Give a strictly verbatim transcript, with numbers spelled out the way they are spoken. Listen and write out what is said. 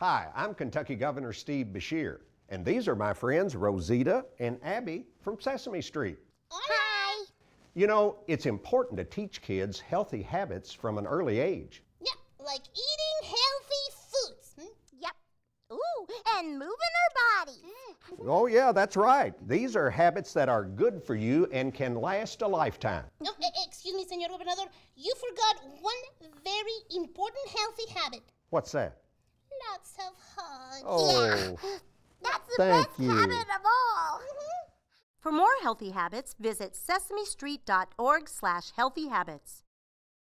Hi, I'm Kentucky Governor Steve Beshear, and these are my friends Rosita and Abby from Sesame Street. Hi! You know, it's important to teach kids healthy habits from an early age. Yep, like eating healthy foods. Hmm? Yep. Ooh, and moving our bodies. Oh yeah, that's right. These are habits that are good for you and can last a lifetime. No, excuse me, Señor Gobernador. You forgot one very important healthy habit. What's that? Lots of hugs. Oh, yeah. That's the best you. habit of all. For more healthy habits, visit sesame street dot org slash healthy habits.